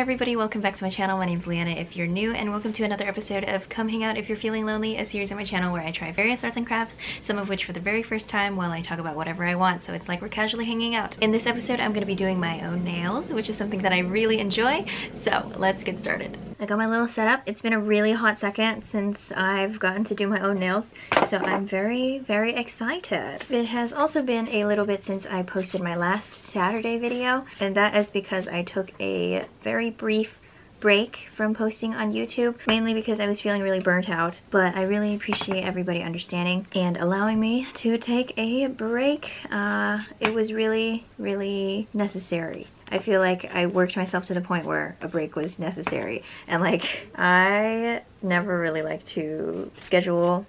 Hi everybody, welcome back to my channel. My name's Leanna if you're new, and welcome to another episode of Come Hang Out If You're Feeling Lonely, a series on my channel where I try various arts and crafts, some of which for the very first time, while I talk about whatever I want, so it's like we're casually hanging out. In this episode, I'm going to be doing my own nails, which is something that I really enjoy, so let's get started. I got my little setup. It's been a really hot second since I've gotten to do my own nails, so I'm very, very excited. It has also been a little bit since I posted my last Saturday video, and that is because I took a very brief break from posting on YouTube, mainly because I was feeling really burnt out, but I really appreciate everybody understanding and allowing me to take a break. It was really, really necessary. I feel like I worked myself to the point where a break was necessary, and like I never really like to schedule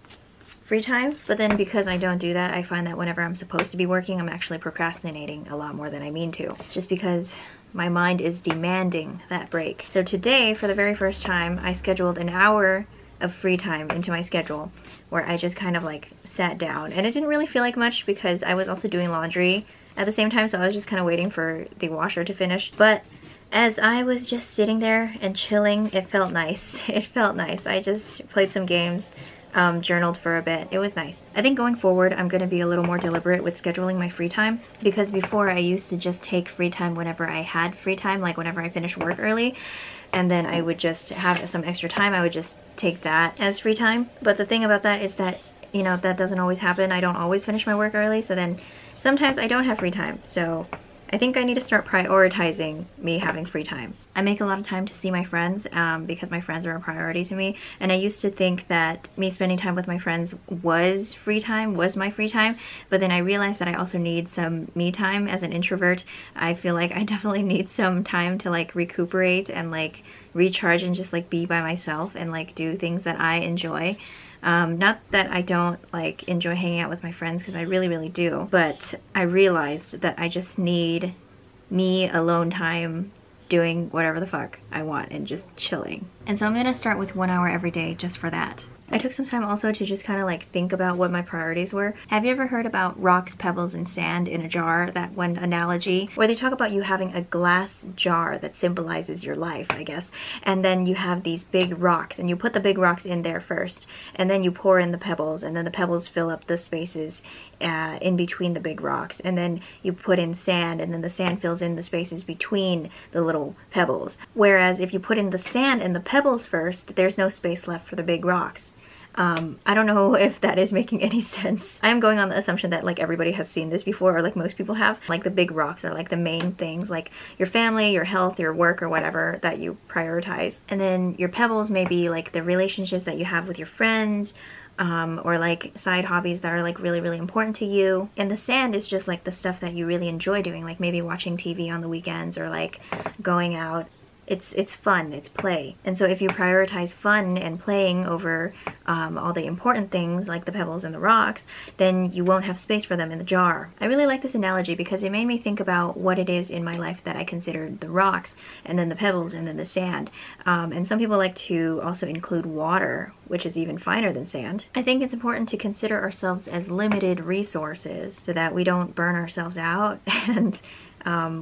free time, but then because I don't do that, I find that whenever I'm supposed to be working, I'm actually procrastinating a lot more than I mean to, just because my mind is demanding that break. So today, for the very first time, I scheduled an hour of free time into my schedule where I just kind of like sat down, and it didn't really feel like much because I was also doing laundry at the same time, so I was just kind of waiting for the washer to finish. But as I was just sitting there and chilling, it felt nice. It felt nice. I just played some games, journaled for a bit. It was nice. I think going forward, I'm going to be a little more deliberate with scheduling my free time, because before I used to just take free time whenever I had free time, like whenever I finished work early, and then I would just have some extra time. I would just take that as free time. But the thing about that is that, you know, that doesn't always happen. I don't always finish my work early, so then sometimes I don't have free time, so I think I need to start prioritizing me having free time. I make a lot of time to see my friends because my friends are a priority to me, and I used to think that me spending time with my friends was free time, was my free time, but then I realized that I also need some me time. As an introvert, I feel like I definitely need some time to like recuperate and like recharge and just like be by myself and like do things that I enjoy. Not that I don't like enjoy hanging out with my friends, because I really, really do, but I realized that I just need me alone time doing whatever the fuck I want and just chilling. And so I'm gonna start with 1 hour every day just for that. I took some time also to just kind of like think about what my priorities were. Have you ever heard about rocks, pebbles, and sand in a jar, that one analogy, where they talk about you having a glass jar that symbolizes your life, I guess, and then you have these big rocks, and you put the big rocks in there first, and then you pour in the pebbles, and then the pebbles fill up the spaces in between the big rocks, and then you put in sand, and then the sand fills in the spaces between the little pebbles. Whereas if you put in the sand and the pebbles first, there's no space left for the big rocks. I don't know if that is making any sense. I'm going on the assumption that like everybody has seen this before, or like most people have. Like the big rocks are like the main things, like your family, your health, your work, or whatever that you prioritize. And then your pebbles may be like the relationships that you have with your friends, or like side hobbies that are like really, really important to you. And the sand is just like the stuff that you really enjoy doing, like maybe watching TV on the weekends or like going out. It's fun, it's play. And so if you prioritize fun and playing over all the important things like the pebbles and the rocks, then you won't have space for them in the jar. I really like this analogy because it made me think about what it is in my life that I considered the rocks, and then the pebbles, and then the sand. And some people like to also include water, which is even finer than sand. I think it's important to consider ourselves as limited resources so that we don't burn ourselves out, and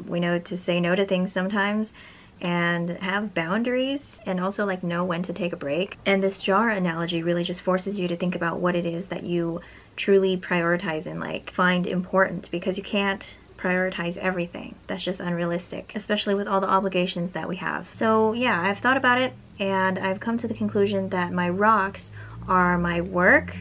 we know to say no to things sometimes, and have boundaries, and also like know when to take a break. And this jar analogy really just forces you to think about what it is that you truly prioritize and like find important, because you can't prioritize everything. That's just unrealistic, especially with all the obligations that we have. So yeah, I've thought about it, and I've come to the conclusion that my rocks are my work,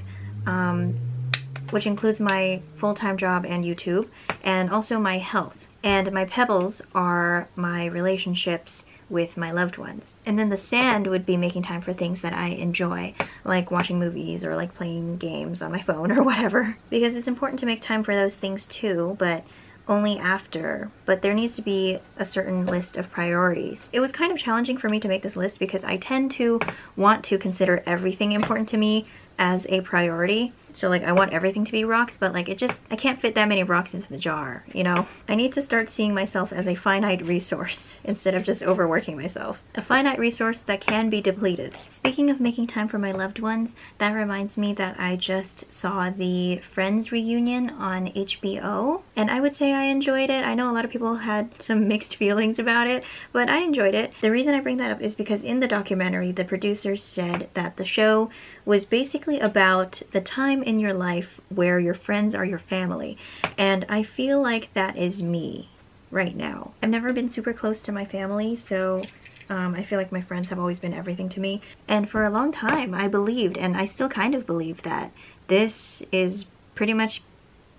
which includes my full-time job and YouTube, and also my health. And my pebbles are my relationships with my loved ones. And then the sand would be making time for things that I enjoy, like watching movies or like playing games on my phone or whatever. Because it's important to make time for those things too, but only after. But there needs to be a certain list of priorities. It was kind of challenging for me to make this list because I tend to want to consider everything important to me as a priority. So like I want everything to be rocks, but like it just, I can't fit that many rocks into the jar, you know? I need to start seeing myself as a finite resource instead of just overworking myself. A finite resource that can be depleted. Speaking of making time for my loved ones, that reminds me that I just saw the Friends reunion on HBO, and I would say I enjoyed it. I know a lot of people had some mixed feelings about it, but I enjoyed it. The reason I bring that up is because in the documentary, the producers said that the show was basically about the time in your life where your friends are your family, and I feel like that is me right now. I've never been super close to my family, so I feel like my friends have always been everything to me, and for a long time I believed, and I still kind of believe, that this is pretty much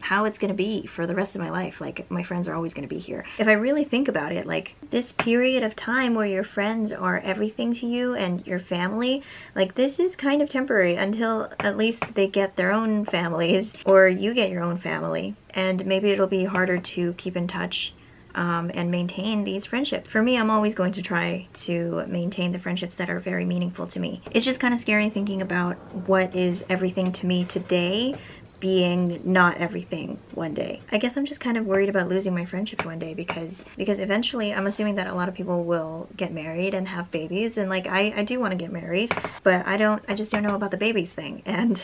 how it's gonna be for the rest of my life. Like, my friends are always gonna be here. If I really think about it, like, this period of time where your friends are everything to you and your family, like, this is kind of temporary until at least they get their own families or you get your own family, and maybe it'll be harder to keep in touch and maintain these friendships. For me, I'm always going to try to maintain the friendships that are very meaningful to me. It's just kind of scary thinking about what is everything to me today being not everything one day. I guess I'm just kind of worried about losing my friendships one day, because eventually I'm assuming that a lot of people will get married and have babies, and like I do want to get married, but I just don't know about the babies thing, and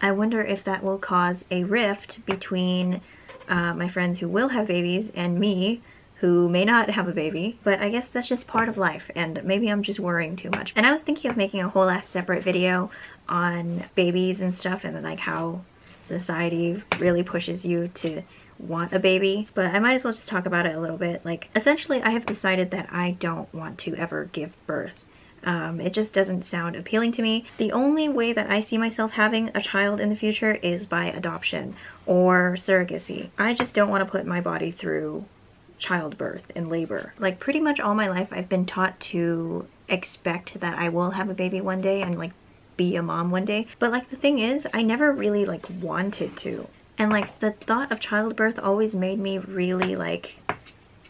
I wonder if that will cause a rift between my friends who will have babies and me who may not have a baby. But I guess that's just part of life, and maybe I'm just worrying too much. And I was thinking of making a whole ass separate video on babies and stuff, and like how society really pushes you to want a baby, but I might as well just talk about it a little bit. Like, essentially I have decided that I don't want to ever give birth. It just doesn't sound appealing to me. The only way that I see myself having a child in the future is by adoption or surrogacy. I just don't want to put my body through childbirth and labor. Like, pretty much all my life I've been taught to expect that I will have a baby one day and like be a mom one day, but like the thing is I never really like wanted to, and like the thought of childbirth always made me really like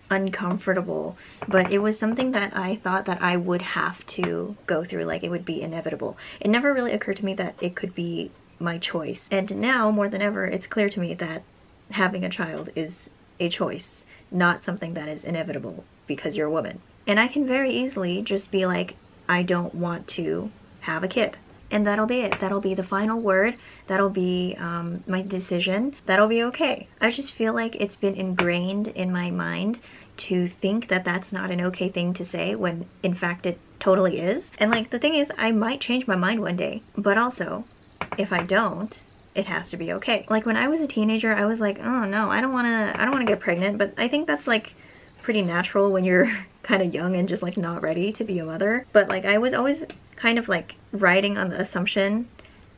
uncomfortable, but it was something that I thought that I would have to go through, like it would be inevitable. It never really occurred to me that it could be my choice, and now more than ever it's clear to me that having a child is a choice, not something that is inevitable because you're a woman. And I can very easily just be like, I don't want to have a kid. And that'll be it. That'll be the final word. That'll be my decision. That'll be okay. I just feel like it's been ingrained in my mind to think that that's not an okay thing to say, when in fact it totally is. And like the thing is, I might change my mind one day, but also if I don't, it has to be okay. Like when I was a teenager, I was like, oh no, I don't wanna get pregnant, but I think that's like pretty natural when you're kind of young and just like not ready to be a mother. But like I was always kind of like riding on the assumption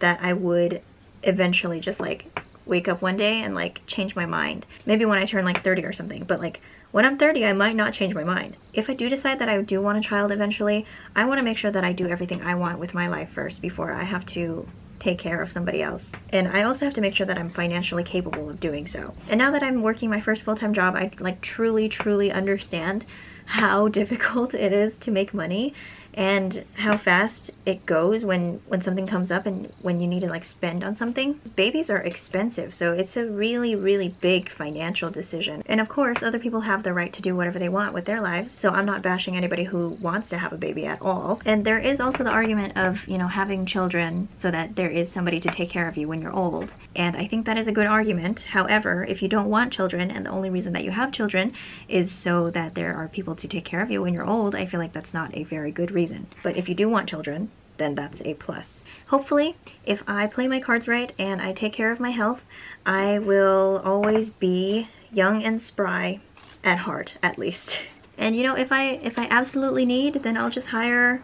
that I would eventually just like wake up one day and like change my mind. Maybe when I turn like 30 or something, but like when I'm 30 I might not change my mind. If I do decide that I do want a child eventually, I want to make sure that I do everything I want with my life first before I have to take care of somebody else. And I also have to make sure that I'm financially capable of doing so. And now that I'm working my first full-time job, I like truly understand how difficult it is to make money and how fast it goes when something comes up and when you need to like spend on something. Babies are expensive, so it's a really big financial decision. And of course other people have the right to do whatever they want with their lives, so I'm not bashing anybody who wants to have a baby at all. And there is also the argument of, you know, having children so that there is somebody to take care of you when you're old, and I think that is a good argument. However, if you don't want children and the only reason that you have children is so that there are people to take care of you when you're old, I feel like that's not a very good reason. But if you do want children, then that's a plus. Hopefully, if I play my cards right and I take care of my health, I will always be young and spry at heart, at least. And you know, if I absolutely need, then I'll just hire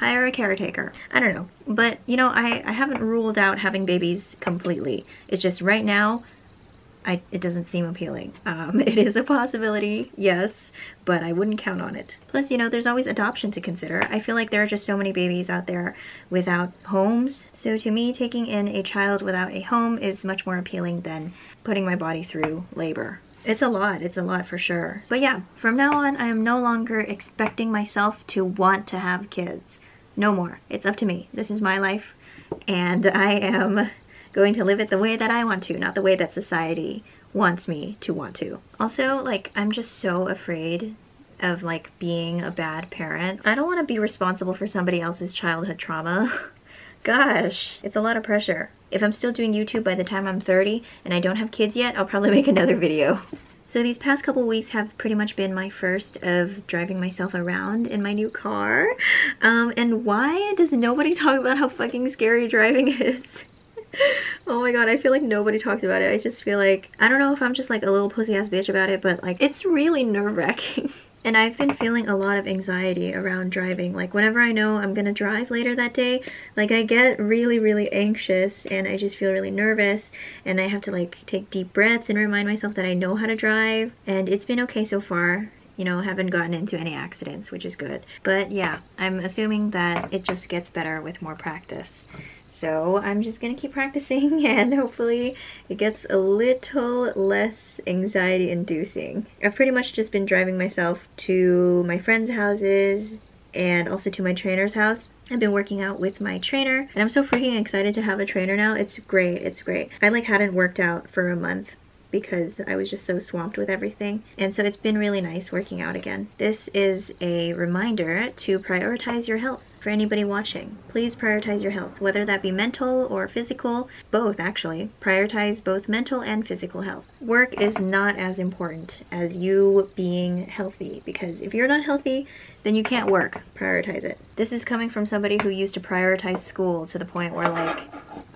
a caretaker. I don't know. But you know, I haven't ruled out having babies completely. It's just right now it doesn't seem appealing. It is a possibility, yes, but I wouldn't count on it. Plus, you know, there's always adoption to consider. I feel like there are just so many babies out there without homes. So to me, taking in a child without a home is much more appealing than putting my body through labor. It's a lot for sure. But yeah, from now on, I am no longer expecting myself to want to have kids. No more. It's up to me. This is my life, and I am going to live it the way that I want to, not the way that society wants me to want to. Also, like, I'm just so afraid of like being a bad parent. I don't want to be responsible for somebody else's childhood trauma. Gosh, it's a lot of pressure. If I'm still doing YouTube by the time I'm 30 and I don't have kids yet, I'll probably make another video. So these past couple weeks have pretty much been my first of driving myself around in my new car. And why does nobody talk about how fucking scary driving is? Oh my god, I feel like nobody talks about it. I just feel like, I don't know if I'm just like a little pussy ass bitch about it, but like it's really nerve-wracking. And I've been feeling a lot of anxiety around driving. Like whenever I know I'm gonna drive later that day, like I get really, really anxious and I just feel really nervous and I have to like take deep breaths and remind myself that I know how to drive. And it's been okay so far. You know, haven't gotten into any accidents, which is good. But yeah, I'm assuming that it just gets better with more practice. So I'm just gonna keep practicing and hopefully it gets a little less anxiety inducing. I've pretty much just been driving myself to my friends' houses and also to my trainer's house. I've been working out with my trainer and I'm so freaking excited to have a trainer now. It's great, it's great. I like hadn't worked out for a month because I was just so swamped with everything. And so it's been really nice working out again. This is a reminder to prioritize your health. For anybody watching, please prioritize your health, whether that be mental or physical, both actually. Prioritize both mental and physical health. Work is not as important as you being healthy, because if you're not healthy, then you can't work. Prioritize it. This is coming from somebody who used to prioritize school to the point where like,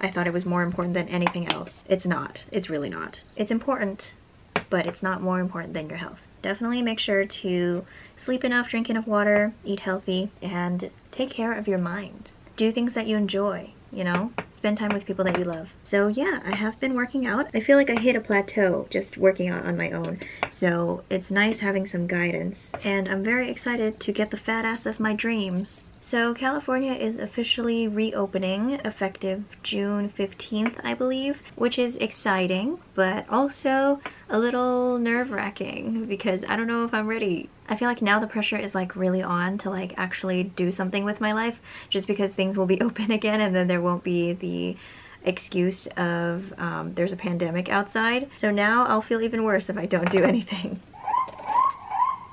I thought it was more important than anything else. It's not. It's really not. It's important, but it's not more important than your health. Definitely make sure to sleep enough, drink enough water, eat healthy, and take care of your mind. Do things that you enjoy, you know? Spend time with people that you love. So yeah, I have been working out. I feel like I hit a plateau just working out on my own. So it's nice having some guidance. And I'm very excited to get the fat ass of my dreams. So California is officially reopening effective June 15th, I believe, which is exciting, but also a little nerve-wracking because I don't know if I'm ready. I feel like now the pressure is like really on to like actually do something with my life just because things will be open again and then there won't be the excuse of there's a pandemic outside. So now I'll feel even worse if I don't do anything.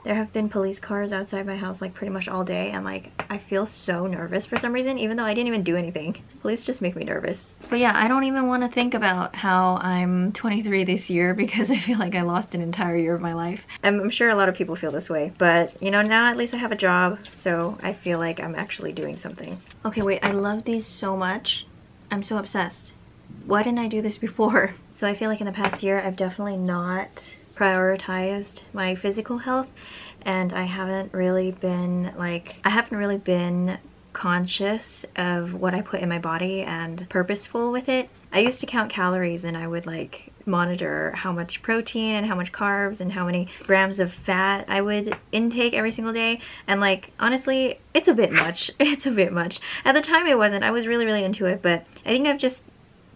There have been police cars outside my house like pretty much all day and like I feel so nervous for some reason even though I didn't even do anything. Police just make me nervous. But yeah, I don't even want to think about how I'm 23 this year because I feel like I lost an entire year of my life. I'm sure a lot of people feel this way, but you know, now at least I have a job, so I feel like I'm actually doing something. Okay, wait, I love these so much. I'm so obsessed. Why didn't I do this before? So I feel like in the past year I've definitely not prioritized my physical health and I haven't really been conscious of what I put in my body and purposeful with it. I used to count calories and I would like monitor how much protein and how much carbs and how many grams of fat I would intake every single day, and like honestly it's a bit much. It's a bit much. At the time it wasn't. I was really, really into it, but I think I've just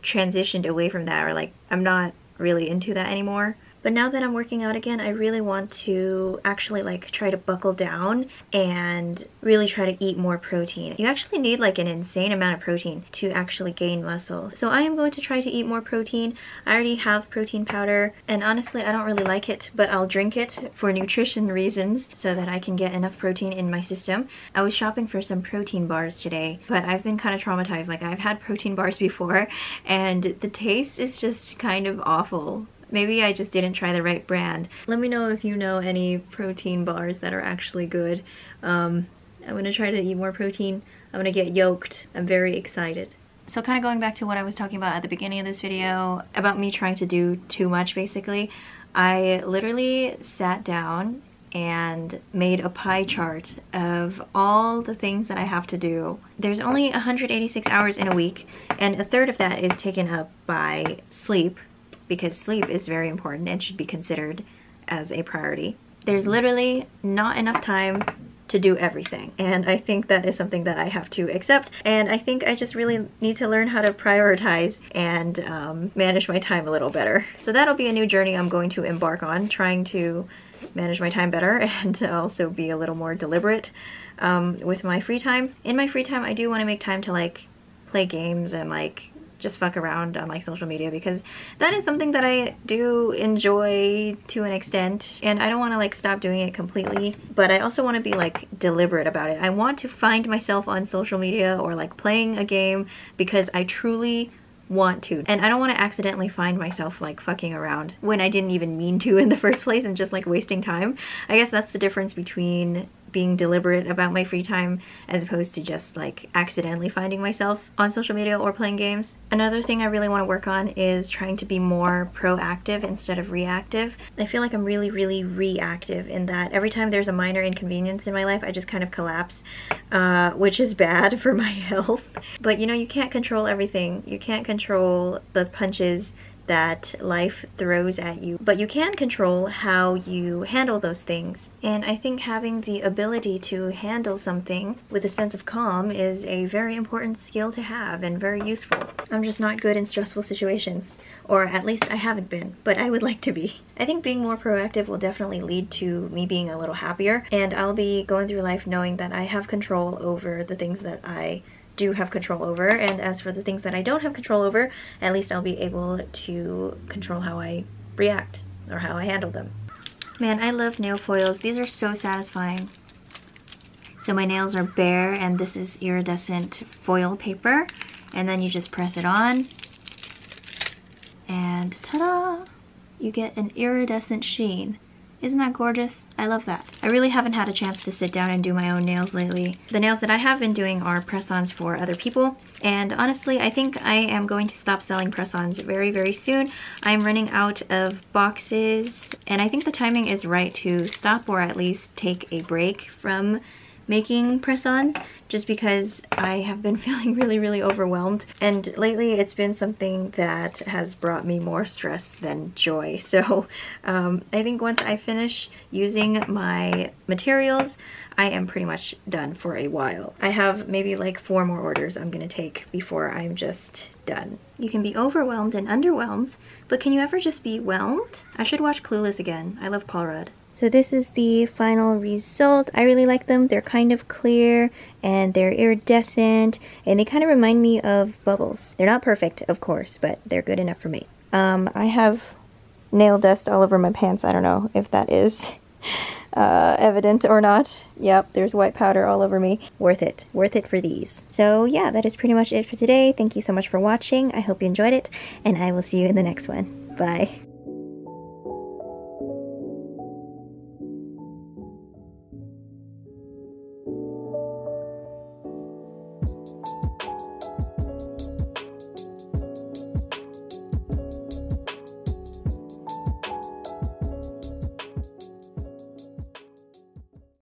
transitioned away from that, or like I'm not really into that anymore. But now that I'm working out again, I really want to actually like try to buckle down and really try to eat more protein. You actually need like an insane amount of protein to actually gain muscle. So I am going to try to eat more protein. I already have protein powder and honestly, I don't really like it, but I'll drink it for nutrition reasons so that I can get enough protein in my system. I was shopping for some protein bars today, but I've been kind of traumatized. Like I've had protein bars before and the taste is just kind of awful. Maybe I just didn't try the right brand. Let me know if you know any protein bars that are actually good. I'm gonna try to eat more protein. I'm gonna get yoked. I'm very excited. So kind of going back to what I was talking about at the beginning of this video, about me trying to do too much basically, I literally sat down and made a pie chart of all the things that I have to do. There's only 186 hours in a week, and a third of that is taken up by sleep, because sleep is very important and should be considered as a priority. There's literally not enough time to do everything, and I think that is something that I have to accept, and I think I just really need to learn how to prioritize and manage my time a little better. So that'll be a new journey I'm going to embark on, trying to manage my time better and to also be a little more deliberate with my free time. In my free time, I do want to make time to like play games and like just fuck around on like social media, because that is something that I do enjoy to an extent, and I don't want to like stop doing it completely, but I also want to be like deliberate about it. I want to find myself on social media or like playing a game because I truly want to, and I don't want to accidentally find myself like fucking around when I didn't even mean to in the first place and just like wasting time. I guess that's the difference between being deliberate about my free time as opposed to just like accidentally finding myself on social media or playing games. Another thing I really want to work on is trying to be more proactive instead of reactive. I feel like I'm really reactive in that every time there's a minor inconvenience in my life I just kind of collapse, which is bad for my health. But you know, you can't control everything. You can't control the punches that life throws at you, but you can control how you handle those things. And I think having the ability to handle something with a sense of calm is a very important skill to have and very useful. I'm just not good in stressful situations, or at least I haven't been, but I would like to be. I think being more proactive will definitely lead to me being a little happier, and I'll be going through life knowing that I have control over the things that I do have control over, and as for the things that I don't have control over, at least I'll be able to control how I react or how I handle them. Man, I love nail foils. These are so satisfying. So my nails are bare and this is iridescent foil paper, and then you just press it on and ta-da! You get an iridescent sheen. Isn't that gorgeous? I love that. I really haven't had a chance to sit down and do my own nails lately. The nails that I have been doing are press-ons for other people, and honestly I think I am going to stop selling press-ons very soon. I'm running out of boxes, and I think the timing is right to stop or at least take a break from making press-ons, just because I have been feeling really overwhelmed, and lately it's been something that has brought me more stress than joy. So I think once I finish using my materials I am pretty much done for a while. I have maybe like 4 more orders I'm gonna take before I'm just done. You can be overwhelmed and underwhelmed, but can you ever just be whelmed? I should watch Clueless again. I love Paul Rudd. So this is the final result. I really like them. They're kind of clear and they're iridescent and they kind of remind me of bubbles. They're not perfect, of course, but they're good enough for me. I have nail dust all over my pants. I don't know if that is evident or not. Yep, there's white powder all over me. Worth it. Worth it for these. So yeah, that is pretty much it for today. Thank you so much for watching. I hope you enjoyed it, and I will see you in the next one. Bye.